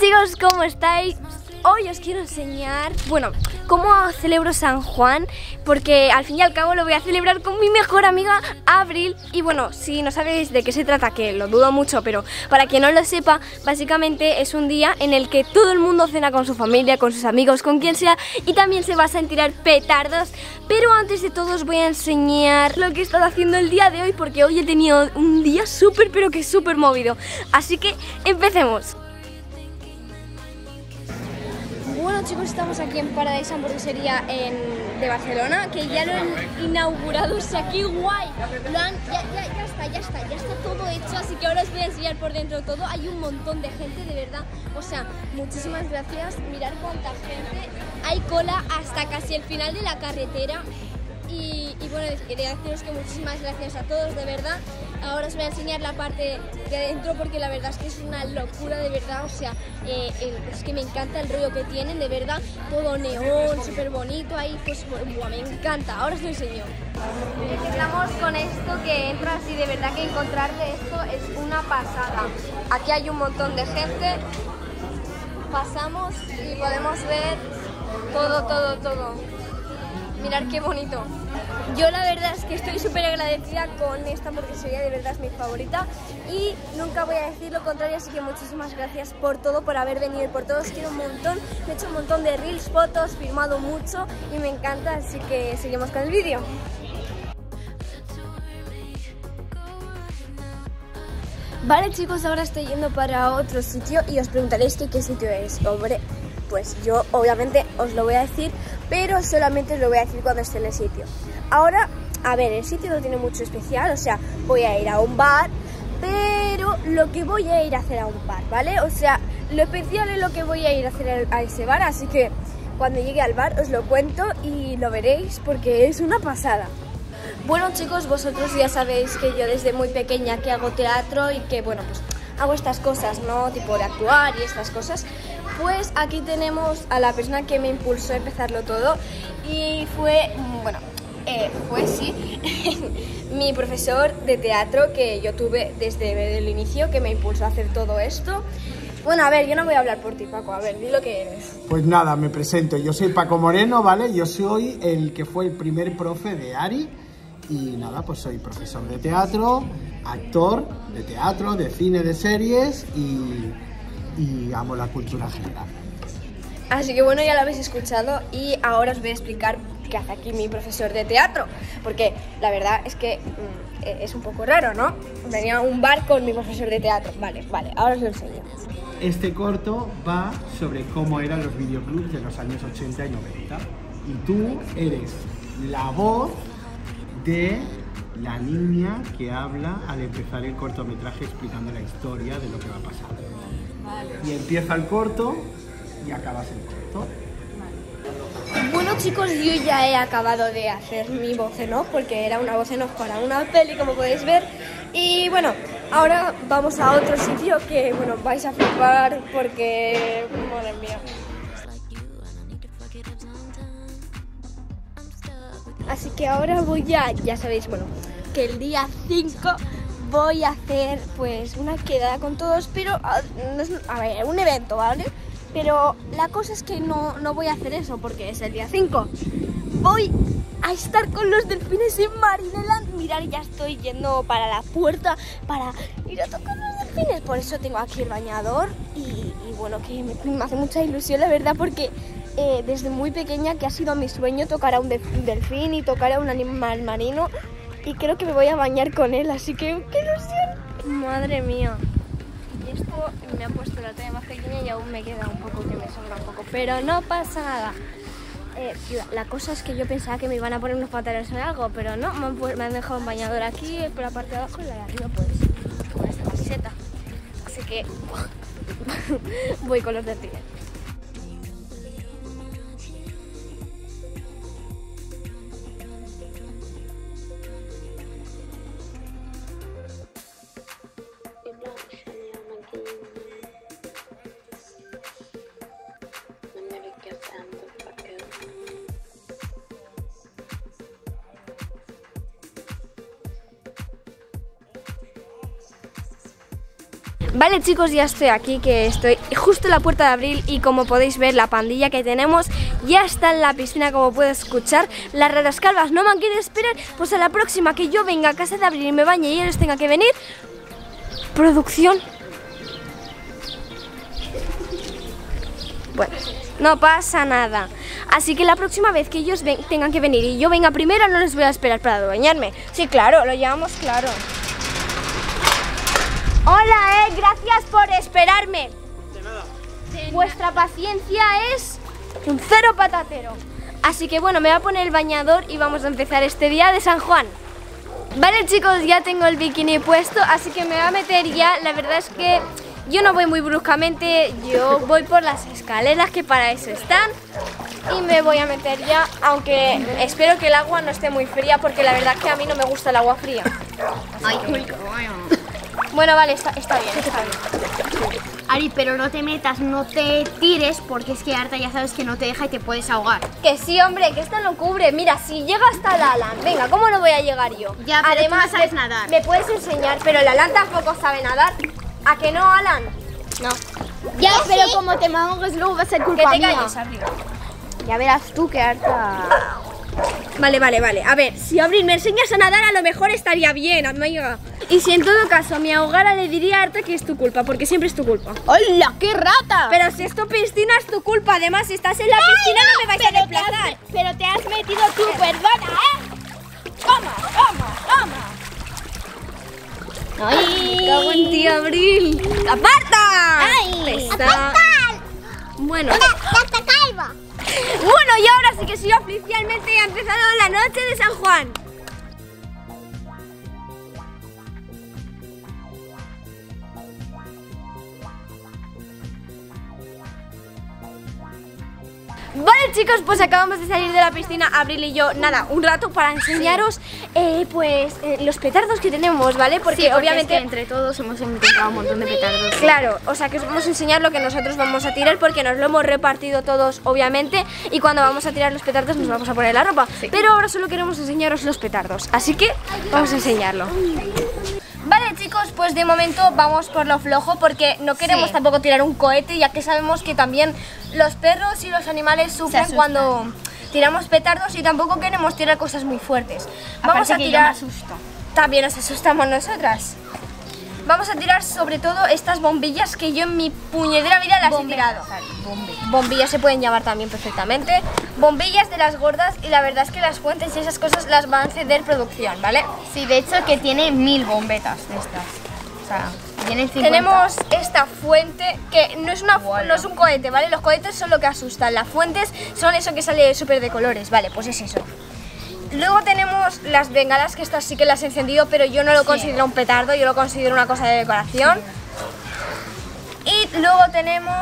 chicos, ¿cómo estáis? Hoy os quiero enseñar, bueno, cómo celebro San Juan, porque al fin y al cabo lo voy a celebrar con mi mejor amiga Abril. Y bueno, si no sabéis de qué se trata, que lo dudo mucho, pero para quien no lo sepa, básicamente es un día en el que todo el mundo cena con su familia, con sus amigos, con quien sea, y también se basa en tirar petardos. Pero antes de todo os voy a enseñar lo que he estado haciendo el día de hoy, porque hoy he tenido un día súper, pero que súper movido. Así que empecemos. Bueno chicos, estamos aquí en Paradex, hamburguesería de Barcelona, que ya lo han inaugurado, o sea, qué guay. Lo han, ya está todo hecho, así que ahora os voy a enseñar por dentro todo. Hay un montón de gente, de verdad, o sea, muchísimas gracias, mirad cuánta gente. Hay cola hasta casi el final de la carretera. Y bueno, quería deciros que muchísimas gracias a todos, de verdad. Ahora os voy a enseñar la parte de adentro porque la verdad es que es una locura, de verdad. O sea, es que me encanta el rollo que tienen, de verdad. Todo neón, súper bonito ahí, pues buah, me encanta. Ahora os lo enseño. Estamos con esto que entras y de verdad que encontrarte esto es una pasada. Aquí hay un montón de gente. Pasamos y podemos ver todo. Mirad qué bonito. Yo la verdad es que estoy súper agradecida con esta hamburguesería, de verdad es mi favorita. Y nunca voy a decir lo contrario, así que muchísimas gracias por todo, por haber venido y por todo. Os quiero un montón, me he hecho un montón de reels, fotos, firmado mucho y me encanta, así que seguimos con el vídeo. Vale chicos, ahora estoy yendo para otro sitio y os preguntaréis que qué sitio es, hombre. Pues yo obviamente os lo voy a decir, pero solamente os lo voy a decir cuando esté en el sitio. Ahora, a ver, el sitio no tiene mucho especial, o sea, voy a ir a un bar, pero lo que voy a ir a hacer a un bar, ¿vale? O sea, lo especial es lo que voy a ir a hacer a ese bar, así que cuando llegue al bar os lo cuento y lo veréis porque es una pasada. Bueno chicos, vosotros ya sabéis que yo desde muy pequeña que hago teatro y que, bueno, pues hago estas cosas, ¿no? Tipo de actuar y estas cosas. Pues aquí tenemos a la persona que me impulsó a empezarlo todo y fue, bueno, mi profesor de teatro que yo tuve desde el inicio, que me impulsó a hacer todo esto. Bueno, a ver, yo no voy a hablar por ti, Paco, a ver, di lo que eres. Pues nada, me presento, yo soy Paco Moreno, ¿vale? Yo soy el que fue el primer profe de Ari y nada, pues soy profesor de teatro, actor de teatro, de cine, de series y amo la cultura general. Así que bueno, ya lo habéis escuchado y ahora os voy a explicar qué hace aquí mi profesor de teatro, porque la verdad es que es un poco raro, ¿no? Venía a un bar con mi profesor de teatro. Vale, ahora os lo enseño. Este corto va sobre cómo eran los videoclubs de los años 80 y 90 y tú eres la voz de la niña que habla al empezar el cortometraje explicando la historia de lo que va a pasar. Y empieza el corto y acabas el corto. Bueno chicos, yo ya he acabado de hacer mi voz en off, porque era una voz en off para una peli, como podéis ver. Y bueno, ahora vamos a otro sitio que, bueno, vais a flipar porque... madre mía. Así que ahora voy a... ya sabéis, bueno, que el día 5... voy a hacer pues una quedada con todos, pero a ver, un evento, ¿vale? Pero la cosa es que no voy a hacer eso porque es el día 5. Voy a estar con los delfines en Marineland. Mirad, ya estoy yendo para la puerta para ir a tocar los delfines. Por eso tengo aquí el bañador y bueno, que me hace mucha ilusión, la verdad, porque desde muy pequeña que ha sido mi sueño tocar a un delfín y tocar a un animal marino. Y creo que me voy a bañar con él, así que ¡qué ilusión! Madre mía. Y esto me ha puesto la talla más pequeña y aún me queda un poco, que me sobra un poco. Pero no pasa nada. La cosa es que yo pensaba que me iban a poner unos pantalones o algo, pero no. Me han dejado un bañador aquí, por la parte de abajo y la de arriba, pues, con esta camiseta. Así que voy con los delfines. Vale chicos, ya estoy aquí, que estoy justo en la puerta de Abril y como podéis ver la pandilla que tenemos ya está en la piscina, como puedo escuchar. Las raras calvas no me han querido esperar, pues a la próxima que yo venga a casa de Abril y me bañe y ellos tenga que venir. Producción. Bueno, no pasa nada. Así que la próxima vez que ellos tengan que venir y yo venga primero, no les voy a esperar para bañarme. Sí, claro, lo llevamos claro. Hola, gracias por esperarme. De nada. Vuestra paciencia es un cero patatero. Así que bueno, me voy a poner el bañador y vamos a empezar este día de San Juan. Vale chicos, ya tengo el bikini puesto, así que me voy a meter ya. La verdad es que yo no voy muy bruscamente, yo voy por las escaleras que para eso están. Y me voy a meter ya, aunque espero que el agua no esté muy fría, porque la verdad es que a mí no me gusta el agua fría. Ay, bueno, vale, está bien, está bien. Ari, pero no te metas, no te tires, porque es que Arta ya sabes que no te deja y te puedes ahogar. Que sí, hombre, que esto no cubre. Mira, si llega hasta la Alan, venga, ¿cómo no voy a llegar yo? Ya, pero además, tú no sabes nadar. Me puedes enseñar, pero la Alan tampoco sabe nadar. ¿A que no, Alan? No. Ya, pero sí, como te ahogues luego va a ser culpa mía. Que te calles, arriba. Ya verás tú que Arta... Vale. A ver, si Abril me enseñas a nadar, a lo mejor estaría bien, amiga. Y si en todo caso me ahogara, le diría a Arta que es tu culpa, porque siempre es tu culpa. ¡Hola, qué rata! Pero si es tu piscina, es tu culpa. Además, si estás en la piscina, no me vais a desplazar. Pero te has metido tú, perdona, ¿eh? ¡Toma! ¡Ay! ¡Qué buen tío, Abril! ¡Aparta! ¡Ay! ¡Aparta! Bueno. ¡Aparta, calva! Bueno, y ahora sí que sí, oficialmente ha empezado la noche de San Juan. Vale chicos, pues acabamos de salir de la piscina, Abril y yo, nada, un rato para enseñaros los petardos que tenemos, ¿vale? Porque, sí, porque obviamente es que entre todos hemos encontrado un montón de petardos. Claro, o sea que os vamos a enseñar lo que nosotros vamos a tirar porque nos lo hemos repartido todos, obviamente. Y cuando vamos a tirar los petardos nos vamos a poner la ropa, sí. Pero ahora solo queremos enseñaros los petardos, así que vamos a enseñarlo. Vale chicos, pues de momento vamos por lo flojo porque no queremos tampoco tirar un cohete, ya que sabemos que también los perros y los animales sufren cuando tiramos petardos y tampoco queremos tirar cosas muy fuertes. Vamos a tirar... También nos asustamos nosotras. Vamos a tirar sobre todo estas bombillas que yo en mi puñetera vida las he tirado. Bombillas se pueden llamar también perfectamente. Bombillas de las gordas, y la verdad es que las fuentes y esas cosas las van a ceder producción, ¿vale? Sí, de hecho que tiene 1000 bombetas de estas. O sea, tiene 50. Tenemos esta fuente que no es, no es un cohete, ¿vale? Los cohetes son lo que asustan, las fuentes son eso que sale súper de colores, ¿vale? Pues es eso. Luego tenemos las bengalas, que estas sí que las he encendido, pero yo no lo considero un petardo, yo lo considero una cosa de decoración. Y luego tenemos...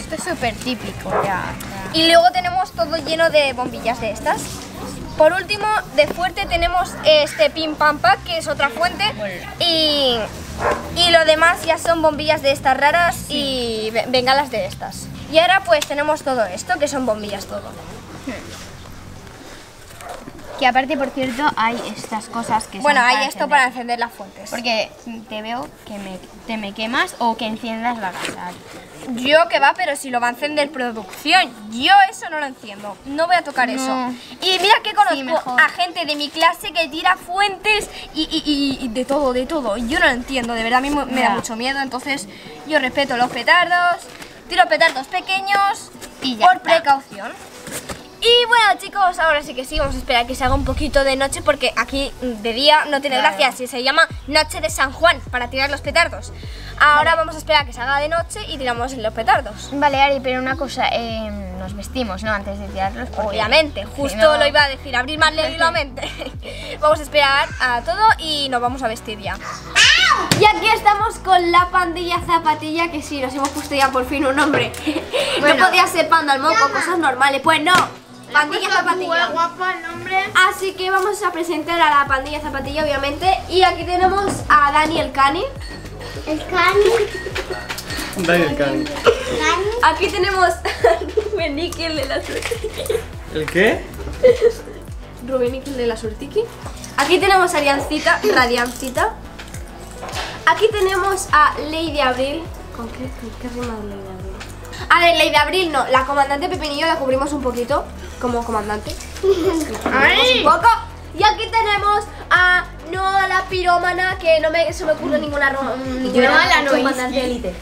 Esto es súper típico, ya. Y luego tenemos todo lleno de bombillas de estas. Por último, de fuerte tenemos este pim pam pack, que es otra fuente. Y lo demás ya son bombillas de estas raras y bengalas de estas. Y ahora pues tenemos todo esto, que son bombillas todo. Que aparte, por cierto, hay estas cosas que... Bueno, hay esto para encender las fuentes. Porque te veo que te me quemas o que enciendas la gasa. Yo que va, pero si lo va a encender producción, yo eso no lo enciendo. No voy a tocar eso. Y mira que conozco a gente de mi clase que tira fuentes y de todo, de todo. Yo no lo entiendo, de verdad, a mí me da mucho miedo. Entonces yo respeto los petardos, tiro petardos pequeños y ya por precaución. Y bueno chicos, ahora sí que sí, vamos a esperar que se haga un poquito de noche porque aquí de día no tiene gracia, si se llama noche de San Juan para tirar los petardos. Ahora vamos a esperar a que se haga de noche y tiramos los petardos. Vale Ari, pero una cosa, nos vestimos, ¿no? Antes de tirarlos. Obviamente, justo lo iba a decir, abrir más lentamente. Vamos a esperar a todo y nos vamos a vestir ya. Y aquí estamos con la pandilla zapatilla, que sí, nos hemos puesto ya por fin un nombre. Bueno, no podía ser panda al moco, cosas normales, pues no. Pandilla Zapatilla. Guapa el nombre. Así que vamos a presentar a la pandilla Zapatilla, obviamente. Y aquí tenemos a Daniel Cani. Daniel Cani. Aquí tenemos a Rubenique de la Surtiki. ¿El qué? Rubenique de la Surtiki. Aquí tenemos a Adriàncito. Aquí tenemos a Lady Abril. ¿Con qué rima de Lady Abril? A ver, Lady Abril no, la comandante Pepinillo la cubrimos un poquito como comandante. Un poco. Y aquí tenemos a no la piromana, que no se me ocurre ninguna comandante élite.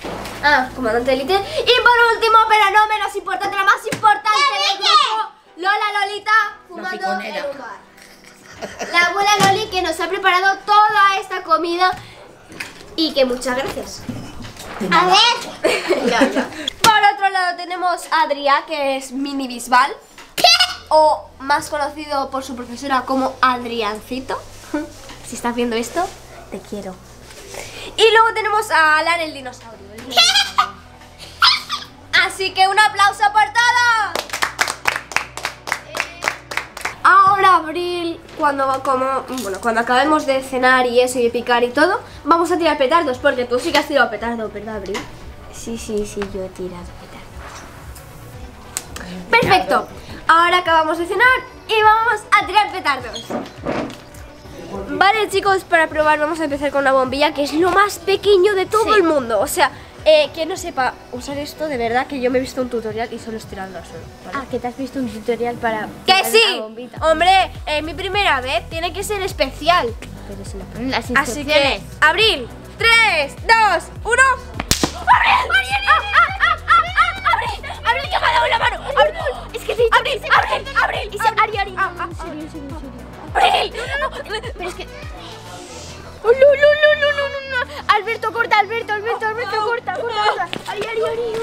Ah, comandante élite. Y por último, pero no menos importante, la más importante del grupo, Lola Lolita fumando el lugar. La abuela Loli, que nos ha preparado toda esta comida y que muchas gracias. A ver. Por otro lado tenemos a Adrià, que es mini bisbal, o más conocido por su profesora como Adriàncito. Si estás viendo esto, te quiero. Y luego tenemos a Alan el dinosaurio. Así que un aplauso por todos. Ahora Abril, cuando acabemos de cenar y eso y de picar y todo, vamos a tirar petardos, porque tú sí que has tirado petardos, ¿verdad, Abril? Sí, yo he tirado petardos. Perfecto, ahora acabamos de cenar y vamos a tirar petardos. Vale, chicos, para probar vamos a empezar con una bombilla, que es lo más pequeño de todo el mundo. O sea, que no sepa usar esto, de verdad que yo me he visto un tutorial y solo estoy tirando al suelo, ¿vale? Ah, que te has visto un tutorial para... ¡Que sí! Hombre, mi primera vez, tiene que ser especial. Pero se lo ponen las instrucciones. Así que, Abril, 3, 2, 1... ¡Abril! ¡Abril! ¡Que me ha dado la mano! ¡Abril! ¡Es que sí! ¡Abril! ¡Abril! ¡Abril! ¡Abril! ¡Abril! Pero es que... ¡No! Alberto, corta, Alberto, corta. Ari.